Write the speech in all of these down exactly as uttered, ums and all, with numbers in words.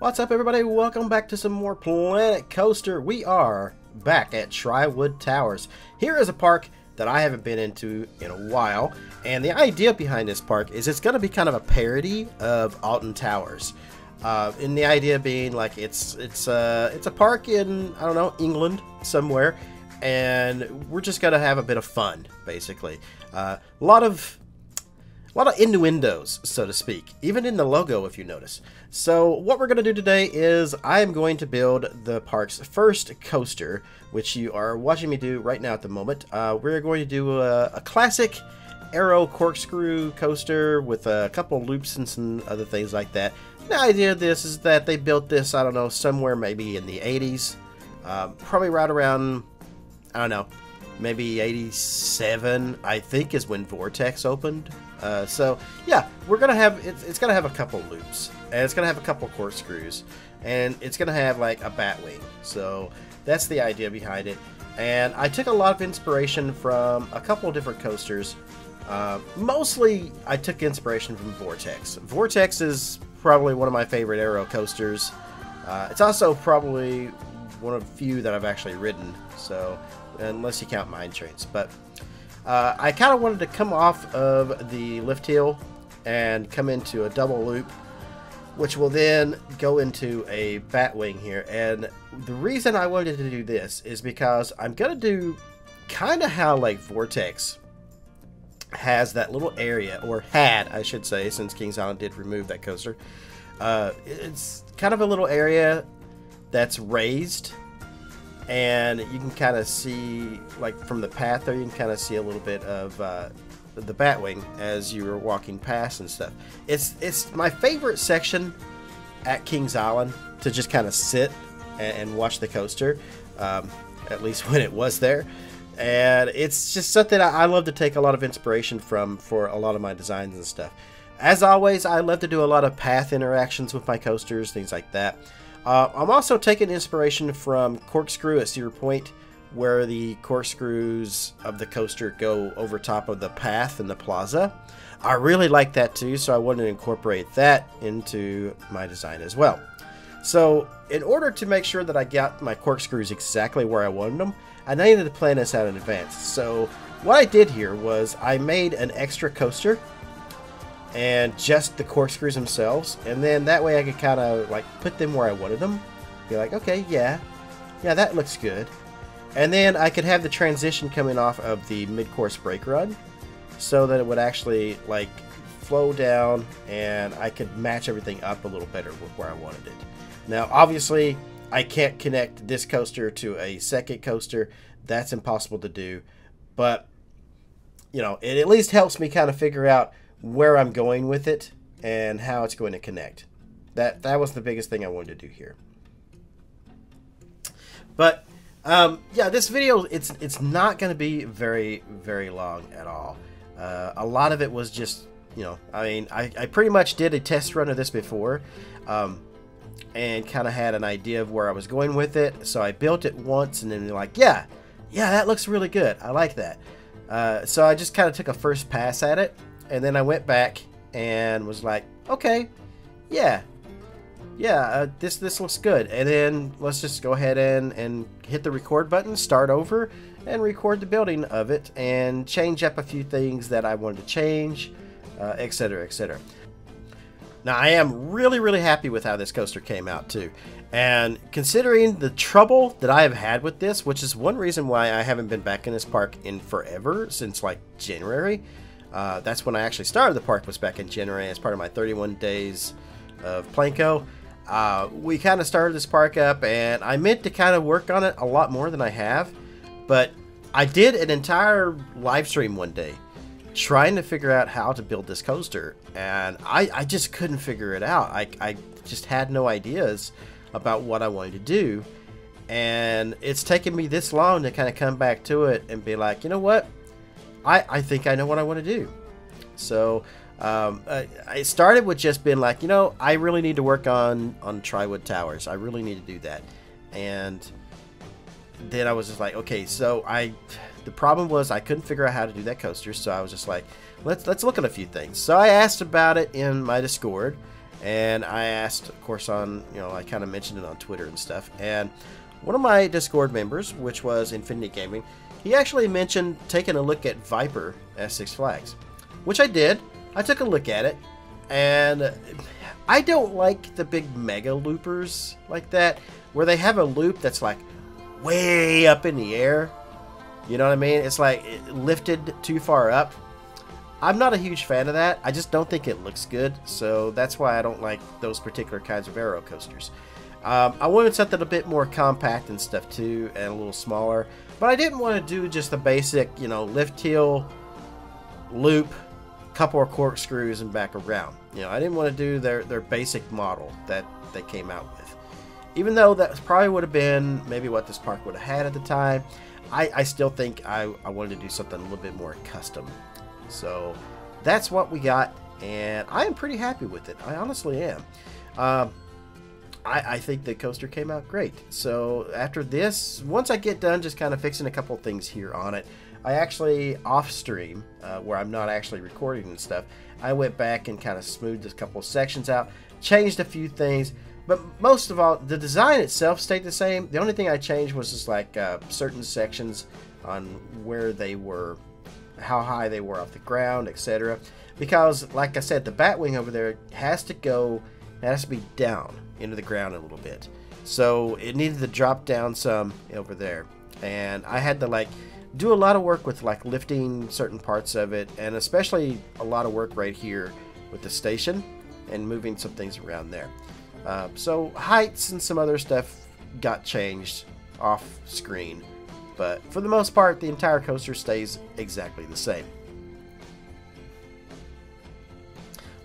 What's up, everybody? Welcome back to some more Planet Coaster. We are back at Triwood Towers. Here is a park that I haven't been into in a while, and the idea behind this park is it's going to be kind of a parody of Alton Towers. Uh, and the idea being, like, it's it's uh, it's a park in, I don't know, England somewhere, and we're just going to have a bit of fun, basically. Uh, a lot of A lot of innuendos, so to speak, even in the logo, if you notice. So what we're going to do today is I am going to build the park's first coaster, which you are watching me do right now at the moment. Uh, we're going to do a, a classic arrow corkscrew coaster with a couple loops and some other things like that. The idea of this is that they built this, I don't know, somewhere maybe in the eighties, uh, probably right around, I don't know, maybe eighty-seven, I think, is when Vortex opened. Uh, so yeah, we're gonna have it's, it's gonna have a couple loops, and it's gonna have a couple corkscrews, and it's gonna have like a Batwing. So that's the idea behind it. And I took a lot of inspiration from a couple different coasters. Uh, mostly, I took inspiration from Vortex. Vortex is probably one of my favorite aero coasters. Uh, it's also probably one of the few that I've actually ridden. So unless you count mine trains, but. Uh, I kind of wanted to come off of the lift hill and come into a double loop, which will then go into a Batwing here. And the reason I wanted to do this is because I'm going to do kind of how like Vortex has that little area, or had, I should say, since Kings Island did remove that coaster. Uh, it's kind of a little area that's raised, and you can kind of see, like, from the path there, you can kind of see a little bit of uh, the Batwing as you were walking past and stuff. It's it's my favorite section at Kings Island to just kind of sit and, and watch the coaster, um, at least when it was there. And it's just something I, I love to take a lot of inspiration from for a lot of my designs and stuff. As always, I love to do a lot of path interactions with my coasters, things like that. Uh, I'm also taking inspiration from Corkscrew at Cedar Point, where the corkscrews of the coaster go over top of the path in the plaza. I really like that too, so I wanted to incorporate that into my design as well. So in order to make sure that I got my corkscrews exactly where I wanted them, I needed to plan this out in advance. So what I did here was I made an extra coaster and just the corkscrews themselves, and then that way I could kind of like put them where I wanted them, be like, okay, yeah yeah that looks good. And then I could have the transition coming off of the mid-course brake run so that it would actually like flow down, and I could match everything up a little better with where I wanted it. Now obviously I can't connect this coaster to a second coaster, that's impossible to do, but you know, it at least helps me kind of figure out where I'm going with it and how it's going to connect. That that was the biggest thing I wanted to do here. But um, yeah, this video, it's it's not going to be very very long at all. Uh, a lot of it was just, you know, I mean, I, I pretty much did a test run of this before, um, and kind of had an idea of where I was going with it. So I built it once, and then like, yeah, yeah, that looks really good. I like that. Uh, so I just kind of took a first pass at it. And then I went back and was like, okay, yeah, yeah, uh, this this looks good. And then let's just go ahead and, and hit the record button, start over, and record the building of it, and change up a few things that I wanted to change, uh, et cetera, et cetera. Now, I am really, really happy with how this coaster came out, too. And considering the trouble that I have had with this, which is one reason why I haven't been back in this park in forever, since, like, January. Uh, that's when I actually started the park, was back in January as part of my thirty-one days of Planco. Uh, we kind of started this park up, and I meant to kind of work on it a lot more than I have, but I did an entire live stream one day trying to figure out how to build this coaster, and I, I just couldn't figure it out. I, I just had no ideas about what I wanted to do, and it's taken me this long to kind of come back to it and be like, you know what? I, I think I know what I want to do. So um, I, I started with just being like, you know, I really need to work on, on Triwood Towers. I really need to do that. And then I was just like, okay, so I, the problem was I couldn't figure out how to do that coaster. So I was just like, let's, let's look at a few things. So I asked about it in my Discord, And I asked, of course, on, you know, I kind of mentioned it on Twitter and stuff. And one of my Discord members, which was Infinity Gaming, he actually mentioned taking a look at Viper at Six Flags, which I did. I took a look at it, and I don't like the big mega loopers like that, where they have a loop that's like way up in the air. You know what I mean? It's like lifted too far up. I'm not a huge fan of that. I just don't think it looks good, so that's why I don't like those particular kinds of aero coasters. Um, I wanted something a bit more compact and stuff too, and a little smaller. But I didn't want to do just the basic, you know, lift hill, loop, couple of corkscrews, and back around. You know, I didn't want to do their their basic model that they came out with. Even though that probably would have been maybe what this park would have had at the time, I, I still think I, I wanted to do something a little bit more custom. So that's what we got, and I am pretty happy with it. I honestly am. Um, I, I think the coaster came out great. So after this, once I get done just kind of fixing a couple things here on it, I actually off stream, uh, where I'm not actually recording and stuff, I went back and kind of smoothed a couple sections out, changed a few things, but most of all, the design itself stayed the same. The only thing I changed was just like uh, certain sections on where they were, how high they were off the ground, et cetera. Because, like I said, the Batwing over there has to go, it has to be down into the ground a little bit. So it needed to drop down some over there. And I had to like do a lot of work with like lifting certain parts of it, and especially a lot of work right here with the station and moving some things around there. Uh, so heights and some other stuff got changed off screen. But for the most part, the entire coaster stays exactly the same.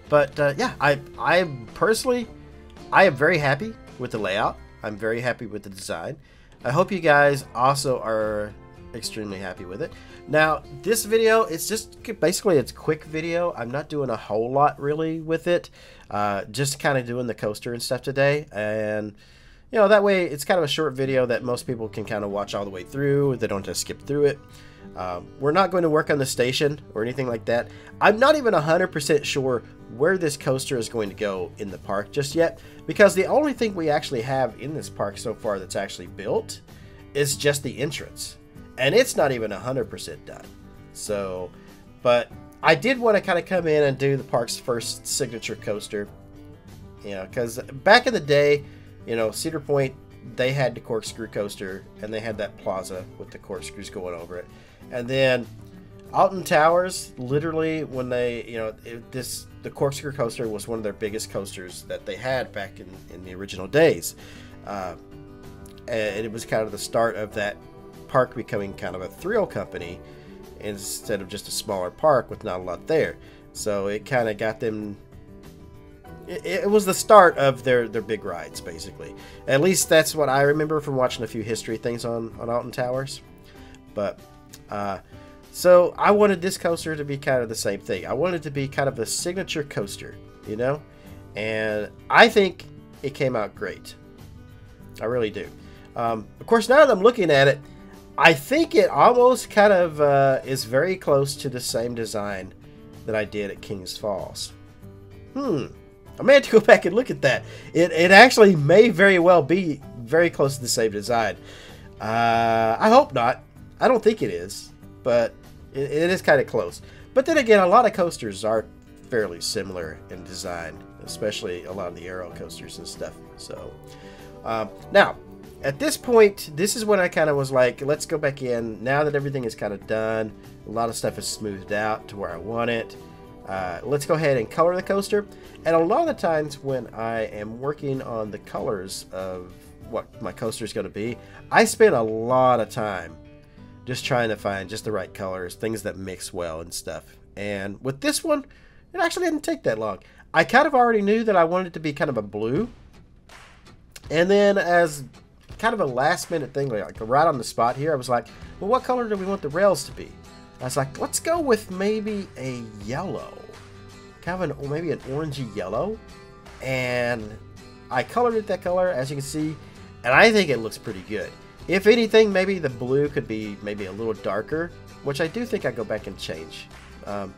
But uh, yeah, I, I personally, I am very happy with the layout. I'm very happy with the design. I hope you guys also are extremely happy with it. Now, this video, it's just basically it's a quick video. I'm not doing a whole lot really with it. Uh, just kind of doing the coaster and stuff today, and you know, that way it's kind of a short video that most people can kind of watch all the way through. They don't just skip through it. Um, we're not going to work on the station or anything like that. I'm not even one hundred percent sure where this coaster is going to go in the park just yet, because the only thing we actually have in this park so far that's actually built is just the entrance. And it's not even one hundred percent done. So, but I did want to kind of come in and do the park's first signature coaster. You know, because back in the day, you know, Cedar Point, they had the corkscrew coaster, and they had that plaza with the corkscrews going over it. And then Alton Towers, literally when they, you know, it, this the corkscrew coaster was one of their biggest coasters that they had back in, in the original days. Uh, and it was kind of the start of that park becoming kind of a thrill company instead of just a smaller park with not a lot there. So it kind of got them... It was the start of their, their big rides, basically. At least that's what I remember from watching a few history things on, on Alton Towers. But, uh, so I wanted this coaster to be kind of the same thing. I wanted it to be kind of a signature coaster, you know? And I think it came out great. I really do. Um, of course, now that I'm looking at it, I think it almost kind of uh, is very close to the same design that I did at King's Falls. Hmm. I may have to go back and look at that. It, it actually may very well be very close to the same design. Uh, I hope not. I don't think it is, but it, it is kind of close. But then again, a lot of coasters are fairly similar in design, especially a lot of the aero coasters and stuff. So um, now, at this point, this is when I kind of was like, let's go back in. Now that everything is kind of done, a lot of stuff is smoothed out to where I want it. Uh, let's go ahead and color the coaster. And a lot of times when I am working on the colors of what my coaster is going to be, I spend a lot of time just trying to find just the right colors, things that mix well and stuff. And with this one, it actually didn't take that long. I kind of already knew that I wanted it to be kind of a blue. And then as kind of a last minute thing, like right on the spot here, I was like, well, what color do we want the rails to be? I was like, let's go with maybe a yellow, kind of an, maybe an orangey yellow. And I colored it that color, as you can see, and I think it looks pretty good. If anything, maybe the blue could be maybe a little darker, which I do think I go back and change. Um,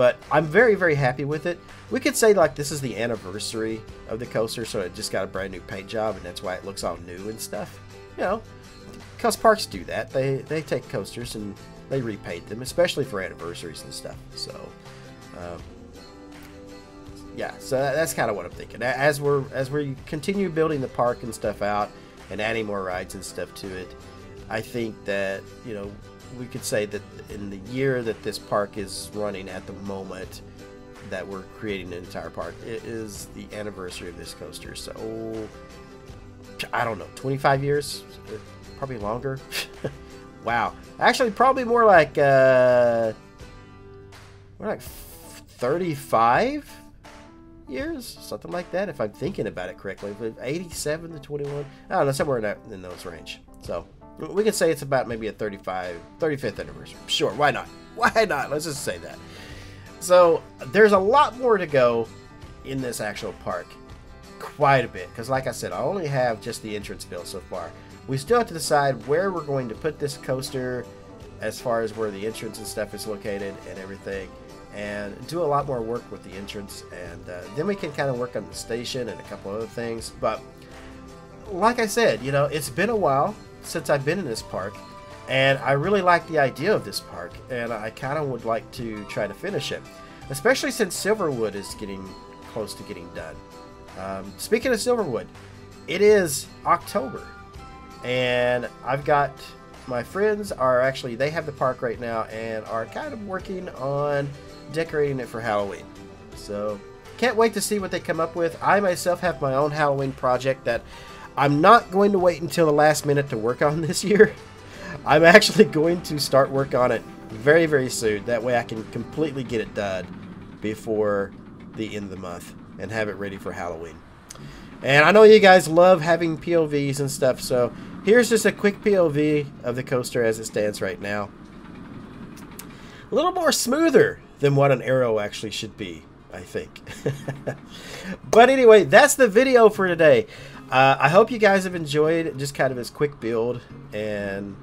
But I'm very, very happy with it. We could say, like, this is the anniversary of the coaster, so it just got a brand new paint job, and that's why it looks all new and stuff. You know, because parks do that. They, they take coasters and they repaint them, especially for anniversaries and stuff. So, um, yeah, so that's kind of what I'm thinking. As we're as we continue building the park and stuff out and adding more rides and stuff to it, I think that, you know, we could say that in the year that this park is running at the moment that we're creating an entire park, it is the anniversary of this coaster. So, I don't know, twenty-five years? Probably longer. Wow. Actually, probably more like, uh, more like thirty-five years? Something like that, if I'm thinking about it correctly. But eighty-seven to twenty-one? I don't know, somewhere in, that, in those range. So, we can say it's about maybe a thirty-five, thirty-fifth anniversary. Sure, why not? Why not? Let's just say that. So, there's a lot more to go in this actual park. Quite a bit. Because, like I said, I only have just the entrance built so far. We still have to decide where we're going to put this coaster as far as where the entrance and stuff is located and everything. And do a lot more work with the entrance. And uh, then we can kind of work on the station and a couple other things. But, like I said, you know, it's been a while since I've been in this park, and I really like the idea of this park, and I kind of would like to try to finish it, especially since Silverwood is getting close to getting done. Um, speaking of Silverwood, it is October, and I've got my friends are actually, they have the park right now and are kind of working on decorating it for Halloween. So can't wait to see what they come up with. I myself have my own Halloween project that I'm not going to wait until the last minute to work on this year. I'm actually going to start work on it very, very soon. That way I can completely get it done before the end of the month and have it ready for Halloween. And I know you guys love having P O Vs and stuff, so here's just a quick P O V of the coaster as it stands right now. A little more smoother than what an aero actually should be, I think. But anyway, that's the video for today. Uh, I hope you guys have enjoyed just kind of this quick build, and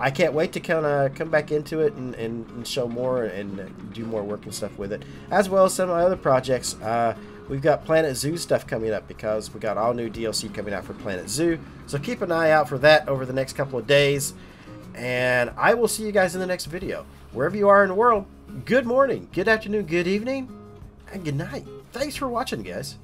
I can't wait to kind of come back into it and, and, and show more and do more work and stuff with it, as well as some of my other projects. Uh, we've got Planet Zoo stuff coming up because we got all new D L C coming out for Planet Zoo, so keep an eye out for that over the next couple of days, and I will see you guys in the next video. Wherever you are in the world, good morning, good afternoon, good evening, and good night. Thanks for watching, guys.